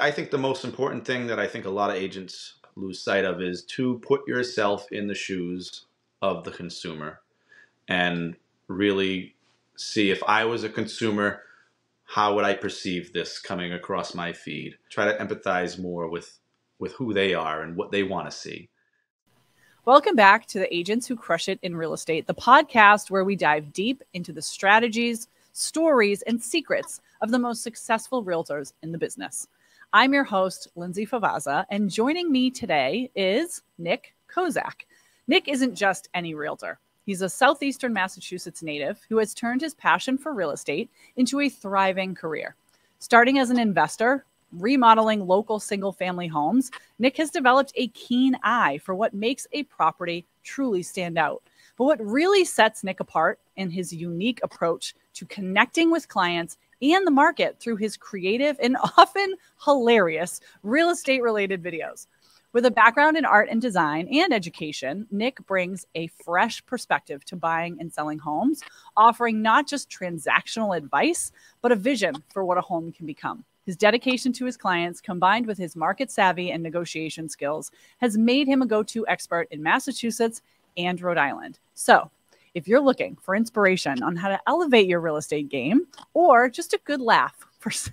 I think the most important thing that I think a lot of agents lose sight of is to put yourself in the shoes of the consumer and really see, if I was a consumer, how would I perceive this coming across my feed? Try to empathize more with who they are and what they want to see. Welcome back to the Agents Who Crush It in Real Estate, the podcast where we dive deep into the strategies, stories, and secrets of the most successful realtors in the business. I'm your host, Lindsay Favaza, and joining me today is Nick Kozak. Nick isn't just any realtor. He's a southeastern Massachusetts native who has turned his passion for real estate into a thriving career. Starting as an investor, remodeling local single-family homes, Nick has developed a keen eye for what makes a property truly stand out. But what really sets Nick apart in his unique approach to connecting with clients and the market through his creative and often hilarious real estate-related videos. With a background in art and design and education, Nick brings a fresh perspective to buying and selling homes, offering not just transactional advice, but a vision for what a home can become. His dedication to his clients, combined with his market savvy and negotiation skills, has made him a go-to expert in Massachusetts and Rhode Island. So, if you're looking for inspiration on how to elevate your real estate game, or just a good laugh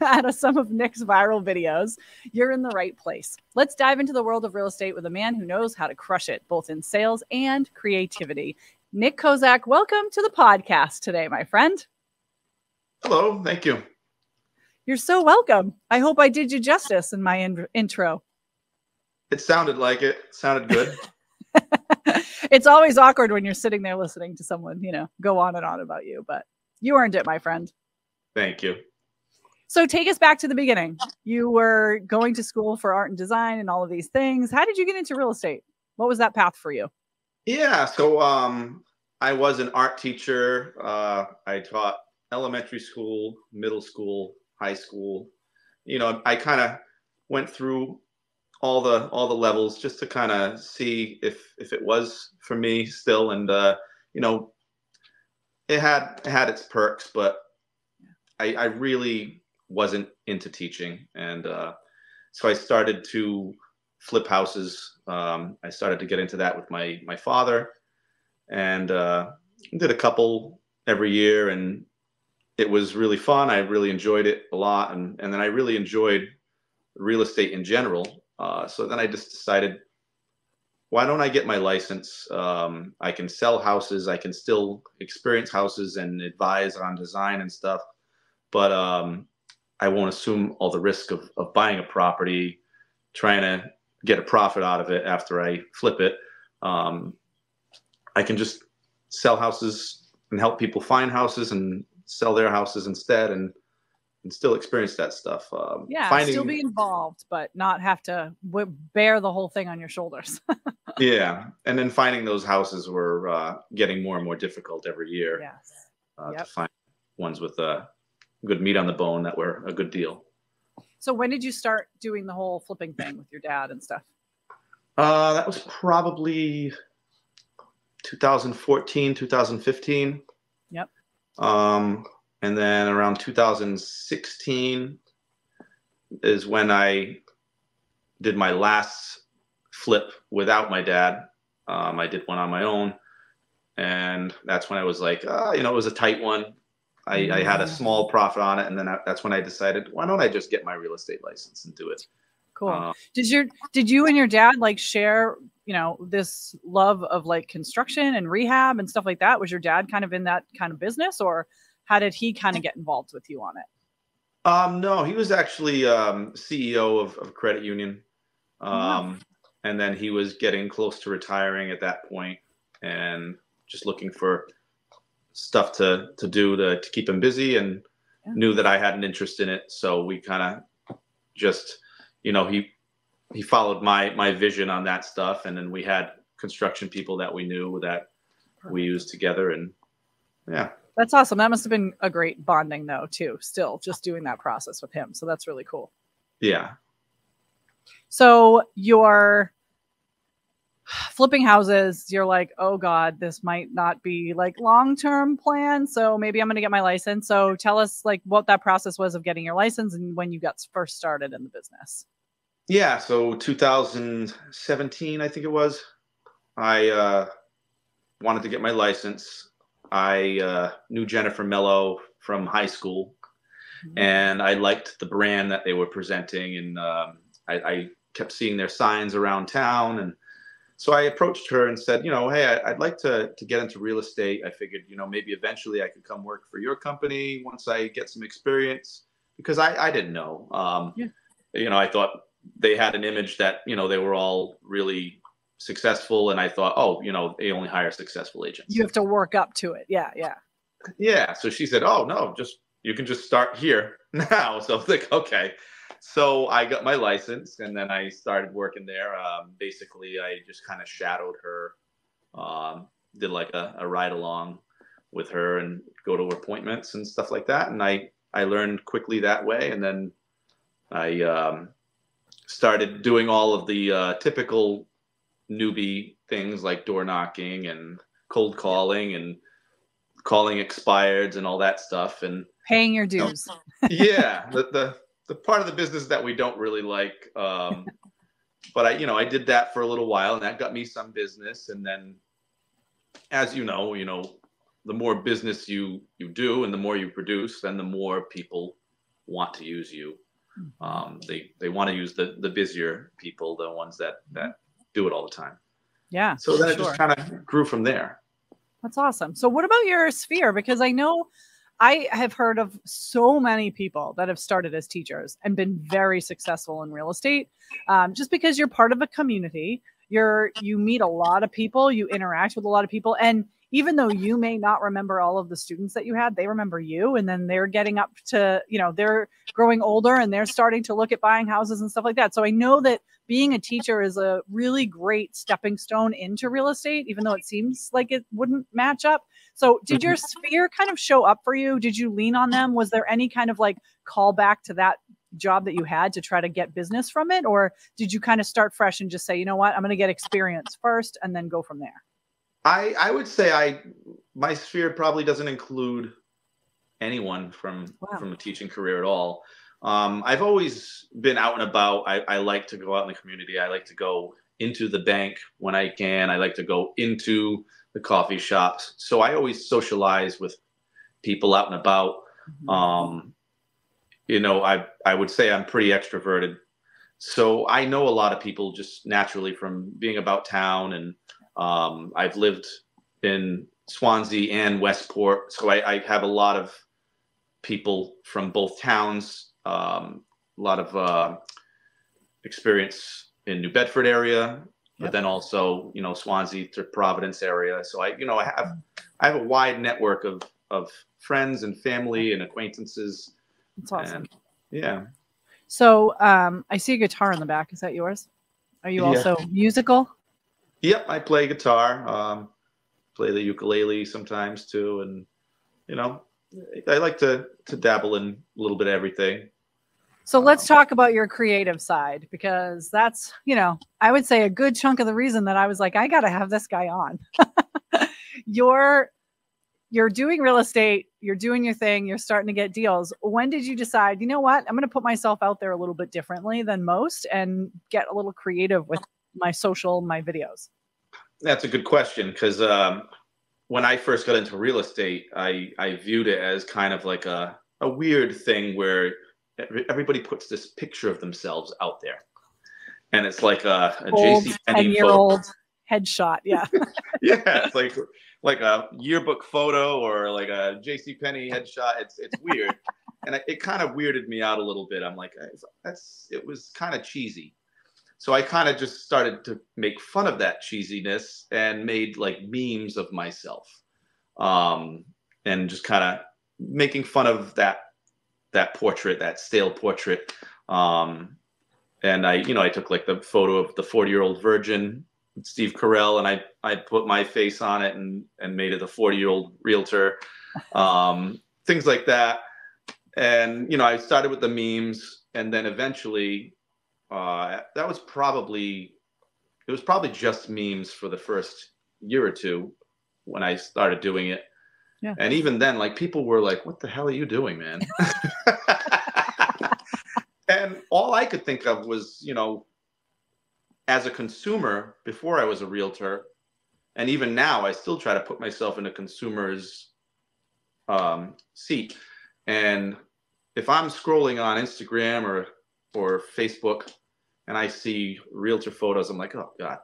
out of some of Nick's viral videos, you're in the right place. Let's dive into the world of real estate with a man who knows how to crush it, both in sales and creativity. Nick Kozak, welcome to the podcast today, my friend. Hello, thank you. You're so welcome. I hope I did you justice in my intro. It sounded like it. It sounded good. It's always awkward when you're sitting there listening to someone, you know, go on and on about you, but you earned it, my friend. Thank you. So take us back to the beginning. You were going to school for art and design and all of these things. How did you get into real estate? What was that path for you? Yeah. So, I was an art teacher. I taught elementary school, middle school, high school. You know, I kind of went through all the levels just to kind of see if it was for me still. And, you know, it had its perks, but I really wasn't into teaching. And, so I started to flip houses. I started to get into that with my father, and, did a couple every year, and it was really fun. I really enjoyed it a lot. And then I really enjoyed real estate in general. So then I just decided, why don't I get my license? I can sell houses. I can still experience houses and advise on design and stuff, but I won't assume all the risk of buying a property, trying to get a profit out of it after I flip it. I can just sell houses and help people find houses and sell their houses instead, and still experience that stuff. Yeah, still be involved, but not have to bear the whole thing on your shoulders. Yeah, and then finding those houses were getting more and more difficult every year. Yes. To find ones with good meat on the bone that were a good deal. So when did you start doing the whole flipping thing with your dad and stuff? That was probably 2014, 2015. Yep. And then around 2016 is when I did my last flip without my dad. I did one on my own. And that's when I was like, you know, it was a tight one. I had a small profit on it. And then that's when I decided, why don't I just get my real estate license and do it? Cool. Did you and your dad like share, you know, this love of like construction and rehab and stuff like that? Was your dad kind of in that kind of business, or how did he kind of get involved with you on it? No, he was actually CEO of a credit union. And then he was getting close to retiring at that point and just looking for stuff to do to keep him busy, and knew that I had an interest in it. So we kind of just, you know, he followed my vision on that stuff. And then we had construction people that we knew that we used together, and yeah. That's awesome. That must've been a great bonding though, too, still just doing that process with him. So that's really cool. Yeah. So flipping houses, you're like, oh God, this might not be like long-term plan. So maybe I'm going to get my license. So tell us like what that process was of getting your license and when you got first started in the business. Yeah. So 2017, I think it was, I wanted to get my license. I knew Jennifer Mello from high school, and I liked the brand that they were presenting. And I kept seeing their signs around town. And so I approached her and said, you know, hey, I'd like to get into real estate. I figured, you know, maybe eventually I could come work for your company once I get some experience, because I didn't know. You know, I thought they had an image that, you know, they were all really successful. And I thought, oh, you know, they only hire successful agents. You have to work up to it. Yeah, yeah. Yeah. So she said, oh, no, just you can just start here now. So I was like, okay. So I got my license and then I started working there. Basically, I just kind of shadowed her, did like a ride along with her and go to appointments and stuff like that. And I learned quickly that way. And then I started doing all of the typical newbie things like door knocking and cold calling and calling expireds and all that stuff. And paying your dues. You know, yeah. The part of the business that we don't really like. But I, you know, I did that for a little while and that got me some business. And then, as you know, the more business you do and the more you produce, then the more people want to use you. They want to use the busier people, the ones that do it all the time. Yeah. So then it just kind of grew from there. That's awesome. So what about your sphere? Because I know I have heard of so many people that have started as teachers and been very successful in real estate. Just because you're part of a community, you meet a lot of people, you interact with a lot of people. And even though you may not remember all of the students that you had, they remember you. And then they're getting up to, you know, they're growing older and they're starting to look at buying houses and stuff like that. So I know that being a teacher is a really great stepping stone into real estate, even though it seems like it wouldn't match up. So did your sphere kind of show up for you? Did you lean on them? Was there any kind of like callback to that job that you had to try to get business from it? Or did you kind of start fresh and just say, you know what, I'm going to get experience first and then go from there? I would say my sphere probably doesn't include anyone from a teaching career at all. I've always been out and about. I like to go out in the community. I like to go into the bank when I can. I like to go into the coffee shops. So I always socialize with people out and about. You know, I would say I'm pretty extroverted. So I know a lot of people just naturally from being about town. And I've lived in Swansea and Westport. So I have a lot of people from both towns, a lot of experience in New Bedford area. But then also, you know, Swansea to Providence area. So I, you know, I have a wide network of friends and family and acquaintances. That's awesome. And, yeah. So I see a guitar in the back. Is that yours? Are you also musical? Yep, I play guitar. Play the ukulele sometimes too, and you know, I like to dabble in a little bit of everything. So let's talk about your creative side, because that's, you know, I would say a good chunk of the reason that I was like, I got to have this guy on. You're doing real estate, you're doing your thing, you're starting to get deals. When did you decide, you know what, I'm going to put myself out there a little bit differently than most and get a little creative with my social, my videos? That's a good question, because when I first got into real estate, I viewed it as kind of like a weird thing where everybody puts this picture of themselves out there, and it's like a JCPenney photo headshot. Yeah. Yeah. It's like a yearbook photo or like a JCPenney headshot. It's weird. And it kind of weirded me out a little bit. I'm like, it was kind of cheesy. So I kind of just started to make fun of that cheesiness and made like memes of myself. And just kind of making fun of that portrait, that stale portrait. And I, you know, I took like the photo of the 40-year-old virgin, Steve Carell, and I put my face on it and made it the 40-year-old realtor, things like that. And, you know, I started with the memes, and then eventually that was probably it was probably just memes for the first year or two when I started doing it. Yeah. And even then, like, people were like, what the hell are you doing, man? And all I could think of was, you know, as a consumer before I was a realtor, and even now I still try to put myself in a consumer's seat. And if I'm scrolling on Instagram or Facebook and I see realtor photos, I'm like, oh God.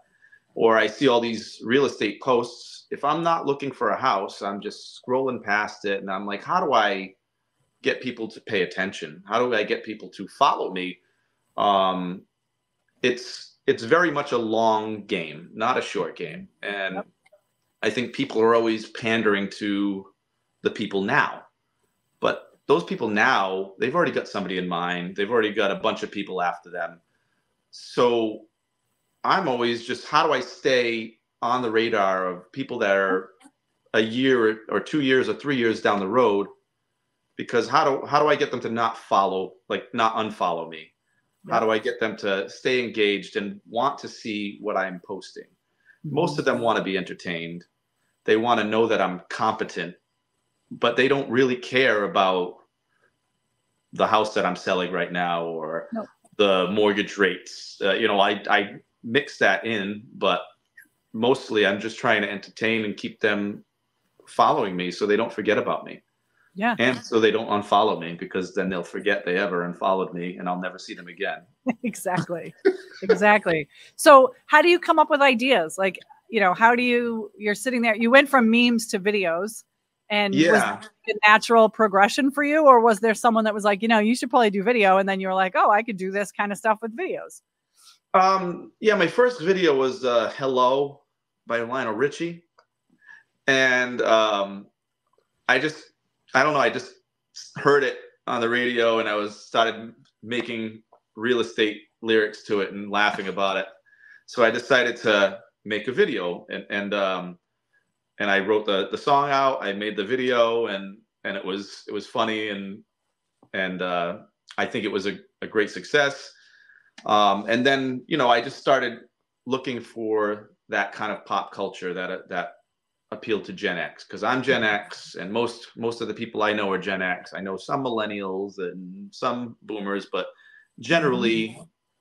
Or I see all these real estate posts. If I'm not looking for a house, I'm just scrolling past it. And I'm like, how do I get people to pay attention? How do I get people to follow me? It's very much a long game, not a short game. And yep. I think people are always pandering to the people now. But those people now, they've already got somebody in mind. They've already got a bunch of people after them. So I'm always just, how do I stay on the radar of people that are a year or 2 years or 3 years down the road? Because how do I get them to not follow, like not unfollow me? How do I get them to stay engaged and want to see what I'm posting? Most of them want to be entertained. They want to know that I'm competent, but they don't really care about the house that I'm selling right now or no. the mortgage rates. You know, I mix that in, but mostly I'm just trying to entertain and keep them following me so they don't forget about me. Yeah. And so they don't unfollow me, because then they'll forget they ever unfollowed me and I'll never see them again. Exactly. Exactly. So how do you come up with ideas? Like, you know, how do you, you're sitting there, you went from memes to videos, and yeah. was that a natural progression for you? Or was there someone that was like, you know, you should probably do video? And then you were like, oh, I could do this kind of stuff with videos. Yeah. My first video was Hello by Lionel Richie. And I don't know. I just heard it on the radio, and I started making real estate lyrics to it and laughing about it. So I decided to make a video, and I wrote the song out. I made the video, and it was funny, and I think it was a great success. And then, you know, I just started looking for that kind of pop culture that appeal to Gen X, because I'm Gen X, and most of the people I know are Gen X. I know some millennials and some boomers, but generally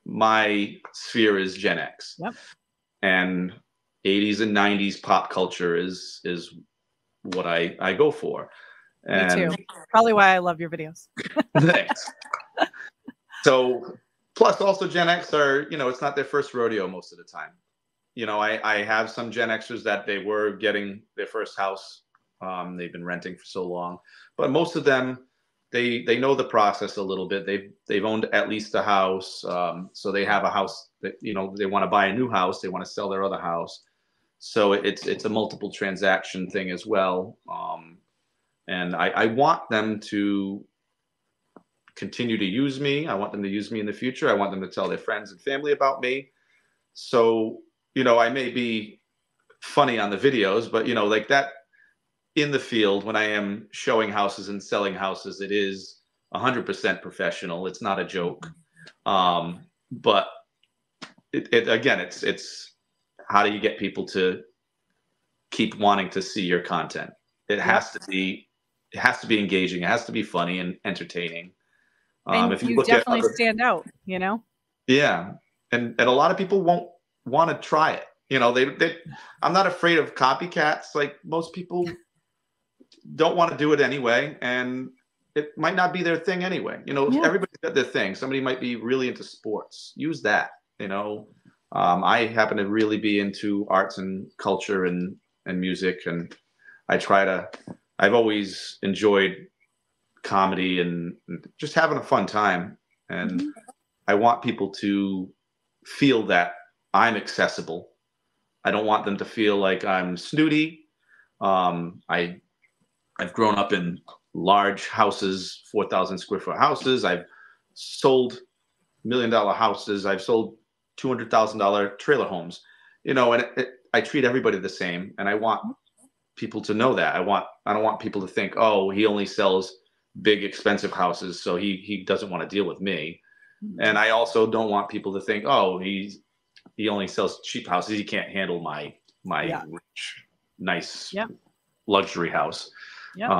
my sphere is Gen X. Yep. And 80s and 90s pop culture is what I go for. And me too. Probably why I love your videos. Thanks. So, plus also Gen X are, you know, it's not their first rodeo most of the time. You know, I have some Gen Xers that they were getting their first house. They've been renting for so long, but most of them, they know the process a little bit. They've owned at least a house. So they have a house that, you know, they want to buy a new house. They want to sell their other house. So it's a multiple transaction thing as well. And I want them to continue to use me. I want them to use me in the future. I want them to tell their friends and family about me. So, you know, I may be funny on the videos, but, you know, like that in the field, when I am showing houses and selling houses, it is 100% professional. It's not a joke. But it again, it's how do you get people to keep wanting to see your content? It has to be engaging. It has to be funny and entertaining. And if you look definitely at stand out, you know? Yeah. And a lot of people won't want to try it, you know. I'm not afraid of copycats. Like, most people don't want to do it anyway, and it might not be their thing anyway, you know. Yeah. Everybody's got their thing. Somebody might be really into sports, use that, you know. I happen to really be into arts and culture and music, and I've always enjoyed comedy and just having a fun time, and I want people to feel that I'm accessible. I don't want them to feel like I'm snooty. I've grown up in large houses, 4,000 square foot houses. I've sold $1 million houses. I've sold $200,000 trailer homes, you know, and I treat everybody the same. And I want people to know that. I don't want people to think, oh, he only sells big, expensive houses, so he doesn't want to deal with me. And I also don't want people to think, oh, he's he only sells cheap houses. He can't handle my rich, nice, luxury house. Yep.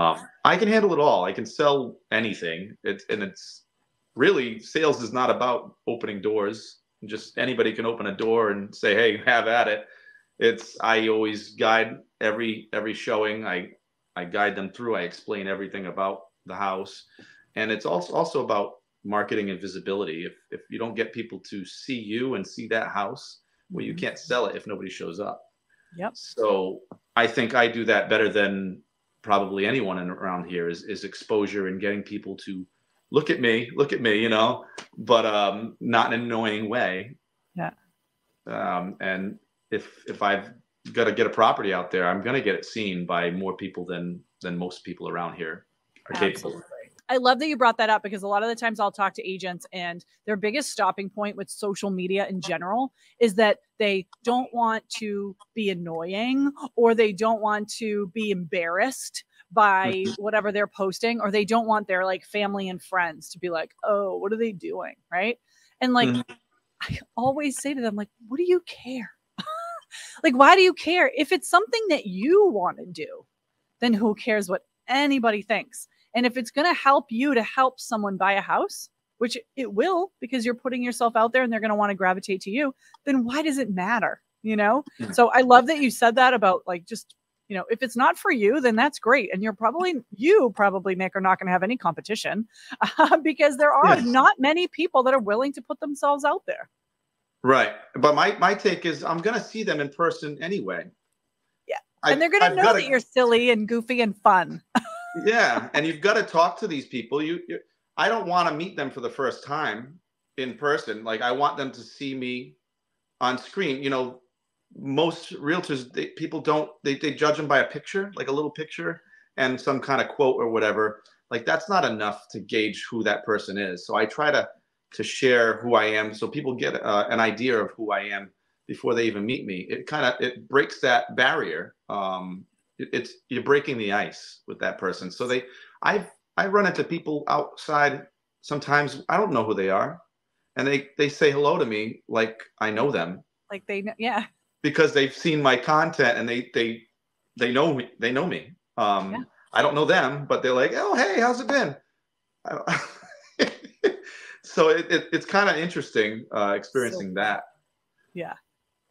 I can handle it all. I can sell anything. It's really, sales is not about opening doors. Just anybody can open a door and say, hey, have at it. I always guide every showing. I guide them through. I explain everything about the house. And it's also about marketing and visibility. If you don't get people to see you and see that house, well, you can't sell it if nobody shows up. Yep. So I think I do that better than probably anyone around here is exposure and getting people to look at me, you know, but not in an annoying way. Yeah. And if I've got to get a property out there, I'm going to get it seen by more people than most people around here are capable of. I love that you brought that up, because a lot of the times I'll talk to agents and their biggest stopping point with social media in general is that they don't want to be annoying, or they don't want to be embarrassed by whatever they're posting, or they don't want their like family and friends to be like, oh, what are they doing? Right. And like, I always say to them, like, what do you care? Like, why do you care? If it's something that you want to do, then who cares what anybody thinks? And if it's going to help you to help someone buy a house, which it will, because you're putting yourself out there and they're going to want to gravitate to you, then why does it matter? You know? So I love that you said that about like, just, you know, if it's not for you, then that's great. And you probably, Nick, are not going to have any competition because there are not many people that are willing to put themselves out there. Right. But my take is I'm going to see them in person anyway. Yeah. And they're going to know that you're silly and goofy and fun. Yeah. And you've got to talk to these people. I don't want to meet them for the first time in person. Like, I want them to see me on screen. You know, most realtors, people judge them by a picture, like a little picture and some kind of quote or whatever. Like, that's not enough to gauge who that person is. So I try to share who I am, so people get an idea of who I am before they even meet me. It breaks that barrier. You're breaking the ice with that person. So I run into people outside sometimes. I don't know who they are, and they say hello to me like I know them. Like they know, yeah. Because they've seen my content and they know me. They know me. I don't know them, but they're like, oh hey, how's it been? So it's kind of interesting experiencing that. Yeah.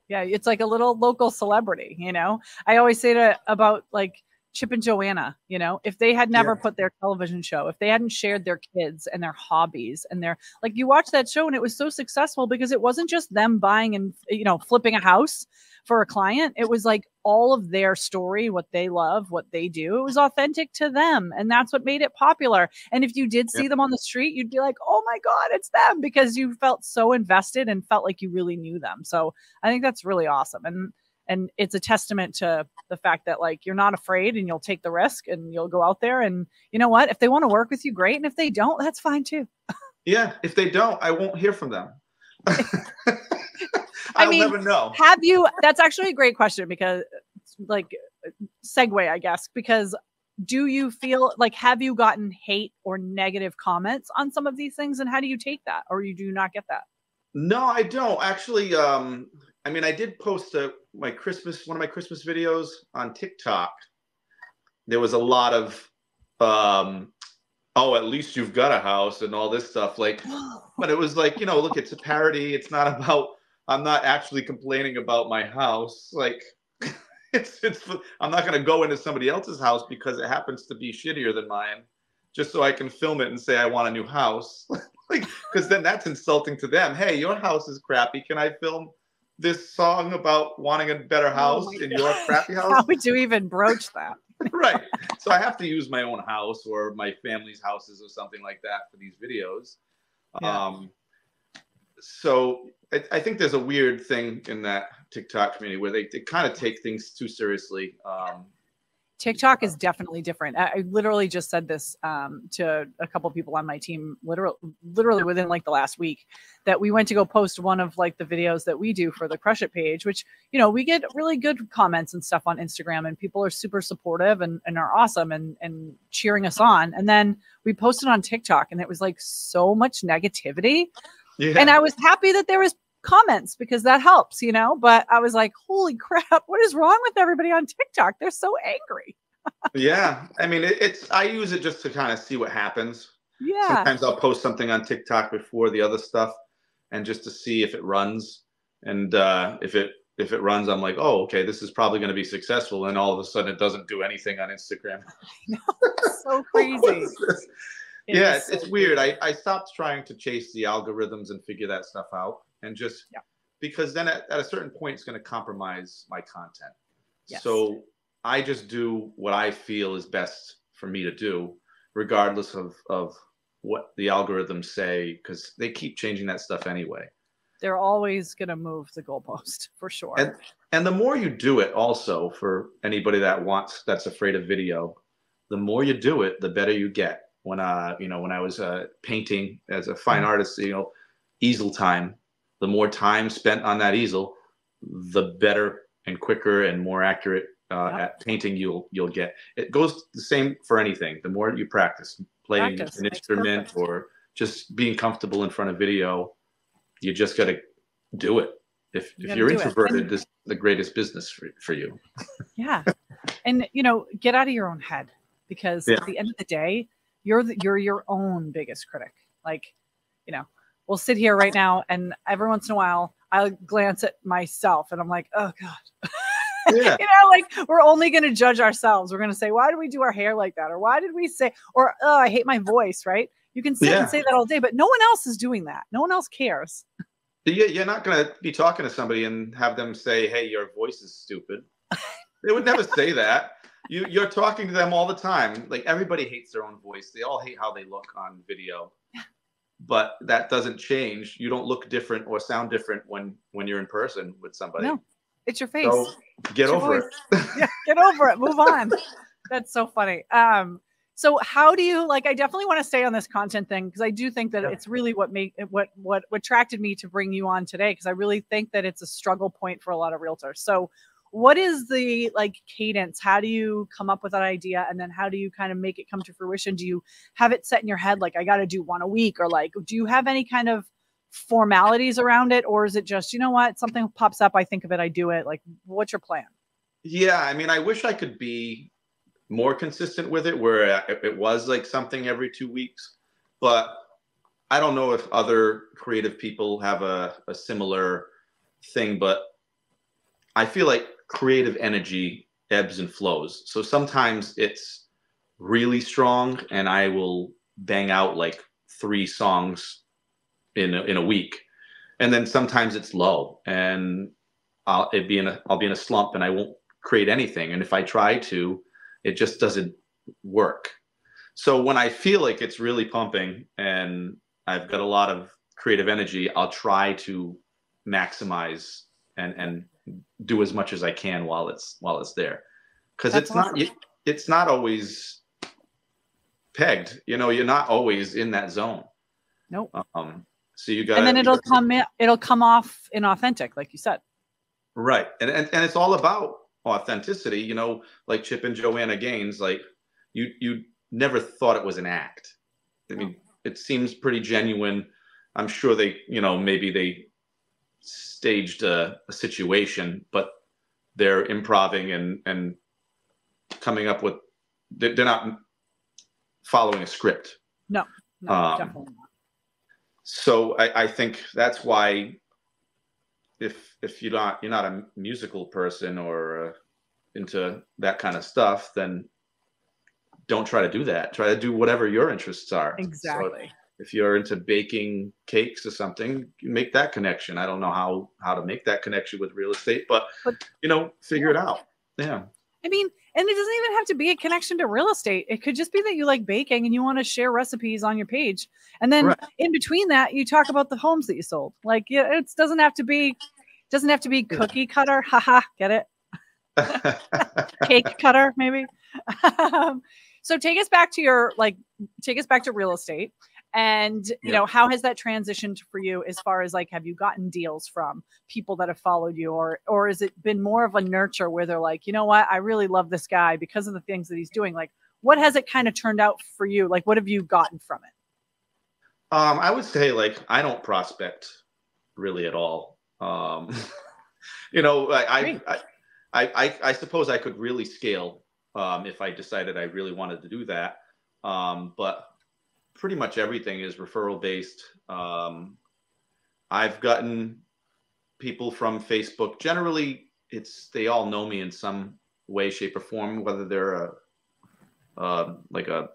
Yeah, it's like a little local celebrity, you know. I always say about like Chip and Joanna, you know, if they had never put their television show, if they hadn't shared their kids and their hobbies and their, like, you watch that show and it was so successful because it wasn't just them buying and, you know, flipping a house for a client. It was like all of their story, what they love, what they do. It was authentic to them. And that's what made it popular. And if you did see them on the street, you'd be like, oh my God, it's them, because you felt so invested and felt like you really knew them. So I think that's really awesome. And it's a testament to the fact that, like, you're not afraid and you'll take the risk and you'll go out there. And you know what? If they want to work with you, great. And if they don't, that's fine too. Yeah. If they don't, I won't hear from them. I mean, never know. That's actually a great question, because like segue, I guess, because do you feel like, have you gotten hate or negative comments on some of these things? And how do you take that? Or you do not get that? No, I don't actually. I mean, I did post one of my Christmas videos on TikTok. There was a lot of, oh, at least you've got a house and all this stuff. Like, but it was like, you know, look, it's a parody. It's not about, I'm not actually complaining about my house. Like, I'm not going to go into somebody else's house because it happens to be shittier than mine, just so I can film it and say, I want a new house. Like, because then that's insulting to them. Hey, your house is crappy. Can I film this song about wanting a better house in your crappy house? How would you even broach that? Right. So I have to use my own house or my family's houses or something like that for these videos. Yeah. So I think there's a weird thing in that TikTok community where they kind of take things too seriously. TikTok is definitely different. I literally just said this to a couple of people on my team, literally within like the last week, that we went to go post one of like the videos that we do for the Crush It page, which, you know, we get really good comments and stuff on Instagram, and people are super supportive and are awesome and cheering us on. And then we posted on TikTok and it was like so much negativity. Yeah. And I was happy that there was comments because that helps, you know, but I was like, holy crap, what is wrong with everybody on TikTok? They're so angry. Yeah. I mean, I use it just to kind of see what happens. Yeah. Sometimes I'll post something on TikTok before the other stuff and just to see if it runs. And if it runs, I'm like, oh, okay, this is probably going to be successful. And all of a sudden it doesn't do anything on Instagram. I know, it's so crazy. Yeah, it's weird. I stopped trying to chase the algorithms and figure that stuff out. And just because then at a certain point, it's going to compromise my content. Yes. So I just do what I feel is best for me to do, regardless of what the algorithms say, because they keep changing that stuff anyway. They're always going to move the goalpost for sure. And the more you do it also, for anybody that's afraid of video, the more you do it, the better you get. When when I was painting as a fine artist, you know, easel time, the more time spent on that easel, the better and quicker and more accurate at painting you'll get. It goes the same for anything. The more you practice playing an instrument or just being comfortable in front of video, you just got to do it. If you're introverted, this is the greatest business for you. Yeah. And, you know, get out of your own head, because at the end of the day, you're your own biggest critic. Like, you know, we'll sit here right now, and every once in a while, I'll glance at myself, and I'm like, oh God. Yeah. You know, like, we're only going to judge ourselves. We're going to say, why do we do our hair like that? Or why did we say, or, oh, I hate my voice, right? You can sit and say that all day, but no one else is doing that. No one else cares. You're not going to be talking to somebody and have them say, hey, your voice is stupid. They would never say that. You're talking to them all the time. Like, everybody hates their own voice. They all hate how they look on video. But that doesn't change. You don't look different or sound different when you're in person with somebody. No. It's your face. So get over it. Yeah, get over it. Move on. That's so funny. So how do you, like, I definitely want to stay on this content thing, because I do think that it's really what attracted me to bring you on today, because I really think that it's a struggle point for a lot of realtors. So what is the, like, cadence? How do you come up with that idea? And then how do you kind of make it come to fruition? Do you have it set in your head? Like, I got to do one a week, or like, do you have any kind of formalities around it? Or is it just, you know what, something pops up, I think of it, I do it? Like, what's your plan? Yeah. I mean, I wish I could be more consistent with it, where it was like something every 2 weeks, but I don't know if other creative people have a similar thing, but I feel like creative energy ebbs and flows. So sometimes it's really strong and I will bang out like 3 songs in a week, and then sometimes it's low, and I'll be in a slump and I won't create anything, and if I try to, it just doesn't work. So when I feel like it's really pumping and I've got a lot of creative energy, I'll try to maximize and do as much as I can while it's there, because it's not always pegged. You know, you're not always in that zone. Nope. So you got, and then it'll come off inauthentic, like you said. Right. And it's all about authenticity, you know, like Chip and Joanna Gaines, like you never thought it was an act. I mean, it seems pretty genuine. I'm sure they, you know, maybe they staged a situation, but they're improvising and coming up with, they're not following a script. No, definitely not. So I think that's why, if you're not a musical person or into that kind of stuff, then don't try to do that. Try to do whatever your interests are. Exactly. So if you're into baking cakes or something, make that connection. I don't know how to make that connection with real estate, but you know, figure it out. Yeah. I mean, and it doesn't even have to be a connection to real estate. It could just be that you like baking and you want to share recipes on your page. And then in between that, you talk about the homes that you sold. Like, it doesn't have to be cookie cutter. Haha, get it? Cake cutter, maybe. So take us back to real estate. And, you know, how has that transitioned for you as far as, like, have you gotten deals from people that have followed you, or has it been more of a nurture where they're like, you know what, I really love this guy because of the things that he's doing? Like, what has it kind of turned out for you? Like, what have you gotten from it? I would say, like, I don't prospect really at all. You know, I suppose I could really scale if I decided I really wanted to do that. But pretty much everything is referral based. I've gotten people from Facebook. Generally, they all know me in some way, shape, or form, whether they're like a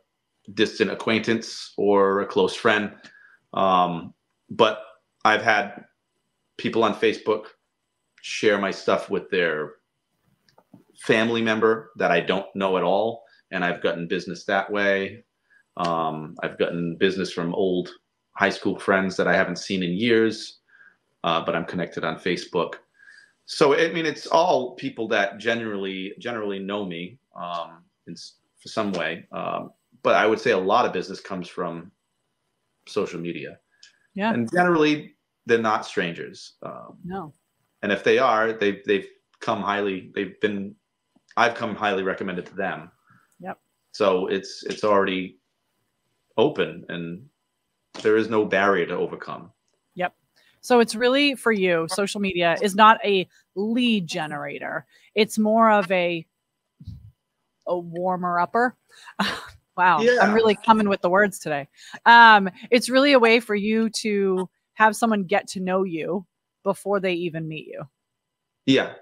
distant acquaintance or a close friend. But I've had people on Facebook share my stuff with their family member that I don't know at all, and I've gotten business that way. I've gotten business from old high school friends that I haven't seen in years, but I'm connected on Facebook. So I mean, it's all people that generally know me in some way. But I would say a lot of business comes from social media. Yeah, and generally they're not strangers. No, and if they are, I've come highly recommended to them. Yep. So it's already open and there is no barrier to overcome. Yep. So it's really, for you, social media is not a lead generator. It's more of a warmer upper. Wow. Yeah. I'm really coming with the words today. It's really a way for you to have someone get to know you before they even meet you. Yeah.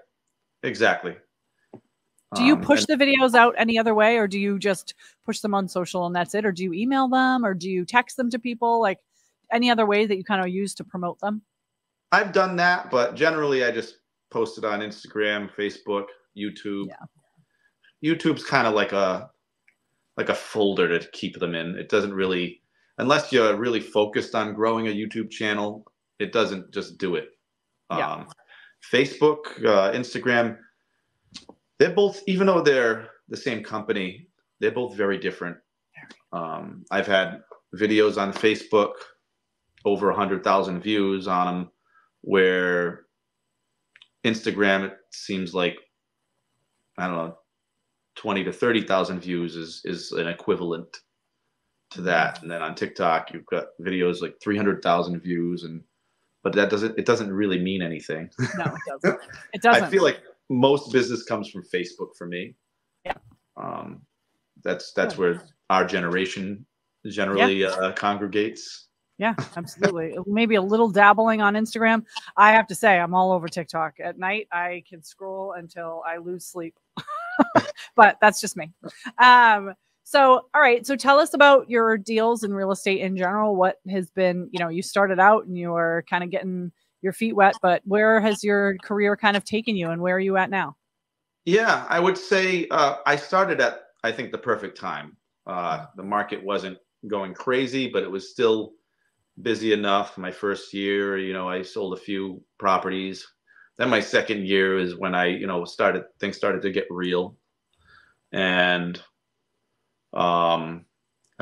Exactly. Do you push the videos out any other way, or do you just push them on social and that's it? Or do you email them, or do you text them to people? Like, any other way that you kind of use to promote them? I've done that, but generally I just post it on Instagram, Facebook, YouTube. Yeah. YouTube's kind of like a folder to keep them in. It doesn't really, unless you're really focused on growing a YouTube channel, it doesn't just do it. Yeah. Facebook, Instagram, they're both, even though they're the same company, they're both very different. I've had videos on Facebook, over 100,000 views on them, where Instagram, it seems like, I don't know, 20 to 30,000 views is an equivalent to that. And then on TikTok, you've got videos like 300,000 views, but it doesn't really mean anything. No, it doesn't. It doesn't. I feel like most business comes from Facebook for me. Yeah. That's where our generation generally congregates. Yeah, absolutely. Maybe a little dabbling on Instagram. I have to say, I'm all over TikTok at night. I can scroll until I lose sleep, but that's just me. So, all right. So tell us about your deals in real estate in general. What has been, you know, you started out and you were kind of getting your feet wet, but where has your career kind of taken you and where are you at now? Yeah, I would say I started at, I think, the perfect time. The market wasn't going crazy, but it was still busy enough. My first year, you know, I sold a few properties. Then my second year is when I, you know, things started to get real. And that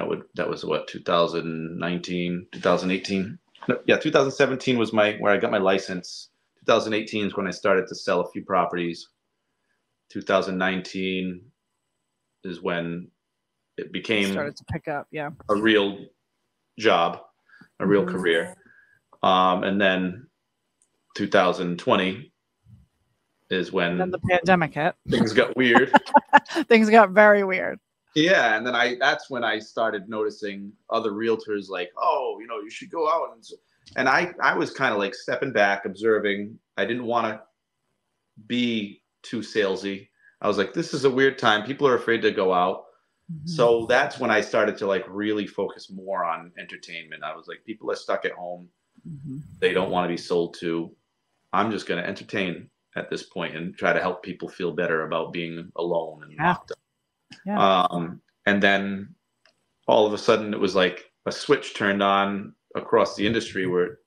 was what, 2019, 2018. No, yeah, 2017 was where I got my license. 2018 is when I started to sell a few properties. 2019 is when it started to pick up, yeah. A real job, a real career. And then 2020 is when the pandemic hit. Things got weird. Things got very weird. Yeah, and then that's when I started noticing other realtors like, oh, you know, you should go out. And I was kind of like stepping back, observing. I didn't want to be too salesy. I was like, this is a weird time. People are afraid to go out. Mm-hmm. So that's when I started to like really focus more on entertainment. I was like, people are stuck at home. Mm-hmm. They don't want to be sold to. I'm just going to entertain at this point and try to help people feel better about being alone and locked up. Yeah. And then all of a sudden it was like a switch turned on across the industry where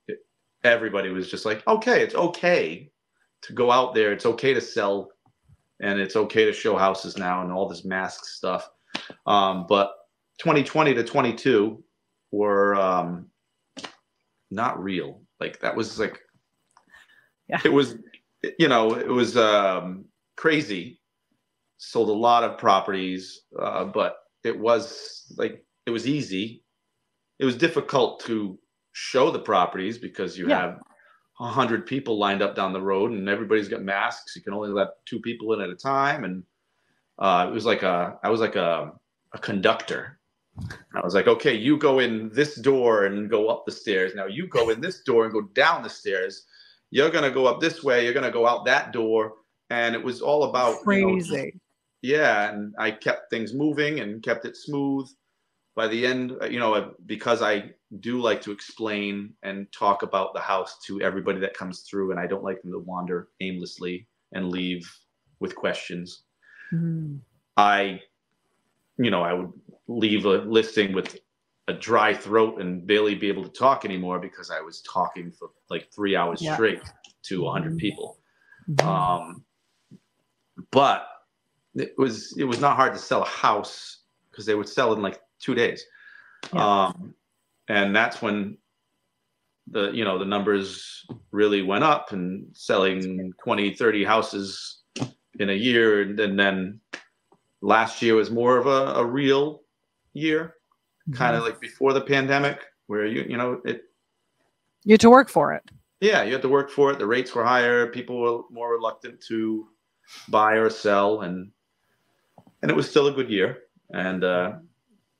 everybody was just like, okay, it's okay to go out there. It's okay to sell and it's okay to show houses now and all this mask stuff. But 2020 to 22 were, not real. Like that was like, yeah. It was, you know, it was, crazy. Sold a lot of properties, but it was easy. It was difficult to show the properties because you have 100 people lined up down the road, and everybody's got masks. You can only let 2 people in at a time. And it was like I was like a conductor. I was like, okay, you go in this door and go up the stairs. Now you go in this door and go down the stairs. You're going to go up this way. You're going to go out that door. And it was all about crazy. You know, yeah. And I kept things moving and kept it smooth. By the end, you know, because I do like to explain and talk about the house to everybody that comes through, and I don't like them to wander aimlessly and leave with questions. Mm-hmm. I would leave a listing with a dry throat and barely be able to talk anymore because I was talking for like 3 hours yeah. straight to 100 mm-hmm. people. Mm-hmm. But it was not hard to sell a house because they would sell in like 2 days. Yeah. And that's when the numbers really went up, and selling 20, 30 houses in a year. And then last year was more of a real year, mm-hmm. kind of like before the pandemic, where you had to work for it. Yeah. You had to work for it. The rates were higher. People were more reluctant to buy or sell. And it was still a good year. And,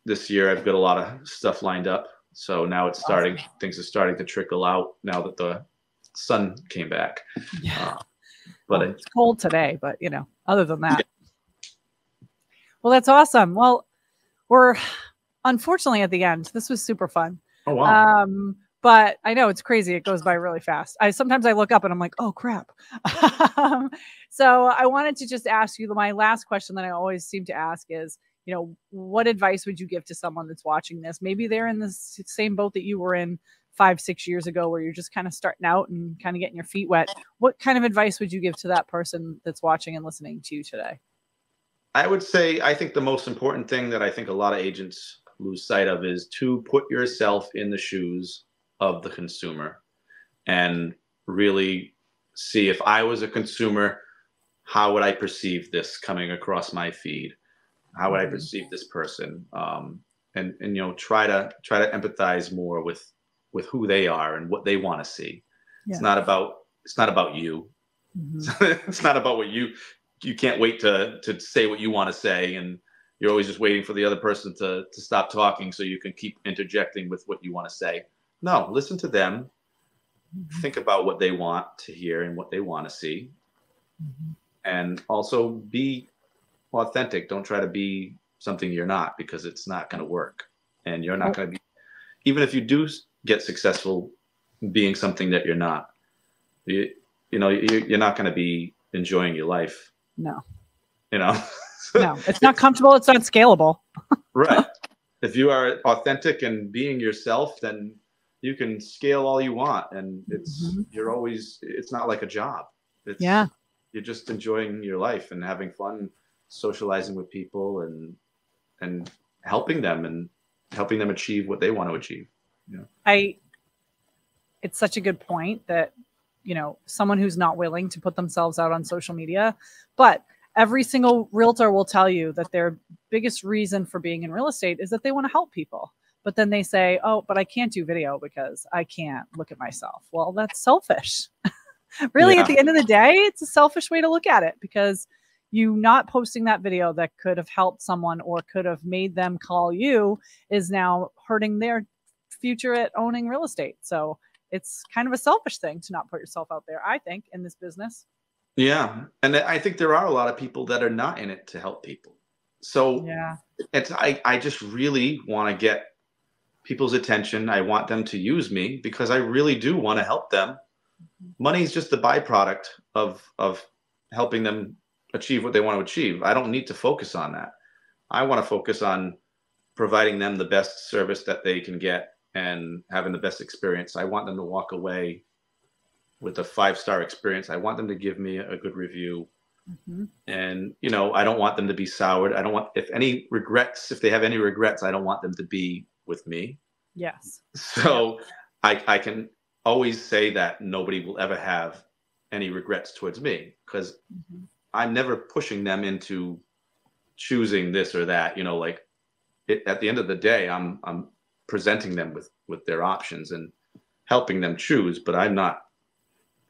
this year I've got a lot of stuff lined up. So now it's starting, awesome. Things are starting to trickle out now that the sun came back. Yeah. But well, it's cold today, but other than that. Yeah. Well, that's awesome. Well, we're unfortunately at the end. This was super fun. Oh, wow. But I know it's crazy. It goes by really fast. Sometimes I look up and I'm like, oh crap. So I wanted to just ask you my last question that I always seem to ask is, what advice would you give to someone that's watching this? Maybe they're in the same boat that you were in 5-6 years ago, where you're just kind of starting out and kind of getting your feet wet. What kind of advice would you give to that person that's watching and listening to you today? I would say, I think the most important thing that I think a lot of agents lose sight of is to put yourself in the shoes of the consumer and really see, if I was a consumer, how would I perceive this coming across my feed? How would I perceive this person? And try to empathize more with who they are and what they want to see. Yeah. It's not about you. Mm-hmm. It's not about what you can't wait to say what you want to say. And you're always just waiting for the other person to stop talking so you can keep interjecting with what you want to say. No, listen to them. Mm-hmm. Think about what they want to hear and what they want to see. Mm-hmm. And also be authentic. Don't try to be something you're not, because it's not going to work, and you're not going to be, even if you do get successful being something that you're not, you're not going to be enjoying your life. No, it's not comfortable. It's not scalable. Right. If you are authentic and being yourself, then you can scale all you want. And it's, mm-hmm. It's not like a job. It's, yeah. You're just enjoying your life and having fun, socializing with people and helping them achieve what they want to achieve. It's such a good point that, someone who's not willing to put themselves out on social media, but every single realtor will tell you that their biggest reason for being in real estate is that they want to help people. But then they say, oh, but I can't do video because I can't look at myself. Well, that's selfish. Really, yeah. At the end of the day, it's a selfish way to look at it, because you not posting that video that could have helped someone or could have made them call you is now hurting their future at owning real estate. So it's kind of a selfish thing to not put yourself out there, I think, in this business. Yeah. And I think there are a lot of people that are not in it to help people. So yeah. I just really want to get people's attention. I want them to use me because I really do want to help them. Money is just the byproduct of helping them achieve what they want to achieve. I don't need to focus on that. I want to focus on providing them the best service that they can get and having the best experience. I want them to walk away with a 5-star experience. I want them to give me a good review. Mm-hmm. And, I don't want them to be soured. I don't want, if they have any regrets, I don't want them to be with me. Yes. So yeah. I can always say that nobody will ever have any regrets towards me, because mm-hmm. I'm never pushing them into choosing this or that, at the end of the day, I'm presenting them with their options and helping them choose, but I'm not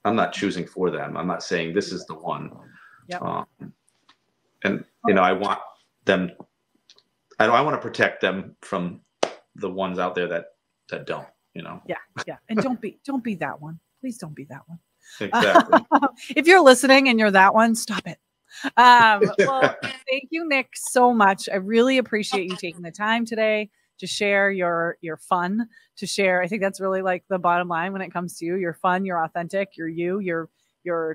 I'm not choosing for them. I'm not saying this is the one. Yep. And you know, I want them, I want to protect them from the ones out there that don't, you know? Yeah. Yeah. And don't be that one. Please don't be that one. Exactly. If you're listening and you're that one, stop it. Well, thank you, Nick, so much. I really appreciate you taking the time today to share your fun, to share. I think that's really like the bottom line when it comes to you. You're fun, you're authentic, you're you, you're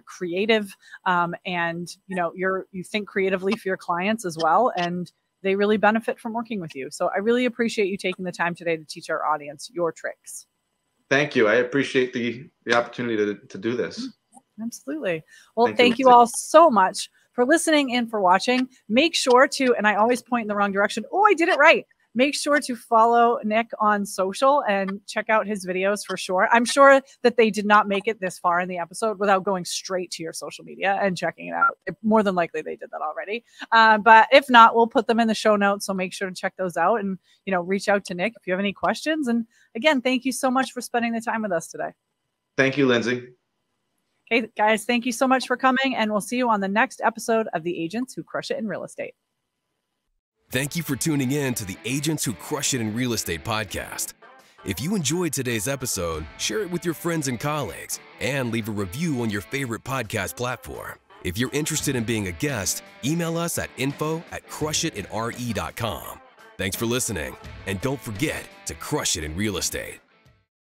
creative. And you know, you think creatively for your clients as well. And they really benefit from working with you. So I really appreciate you taking the time today to teach our audience your tricks. Thank you. I appreciate the opportunity to do this. Absolutely. Well, thank you all so much for listening and for watching. Make sure to, and I always point in the wrong direction. Oh, I did it right. Make sure to follow Nick on social and check out his videos for sure. I'm sure that they did not make it this far in the episode without going straight to your social media and checking it out. More than likely they did that already. But if not, we'll put them in the show notes. So make sure to check those out and, you know, reach out to Nick if you have any questions. And again, thank you so much for spending the time with us today. Thank you, Lindsay. Okay, guys, thank you so much for coming, and we'll see you on the next episode of The Agents Who Crush It in Real Estate. Thank you for tuning in to the Agents Who Crush It in Real Estate podcast. If you enjoyed today's episode, share it with your friends and colleagues and leave a review on your favorite podcast platform. If you're interested in being a guest, email us at info@crushitinre.com. Thanks for listening, and don't forget to crush it in real estate.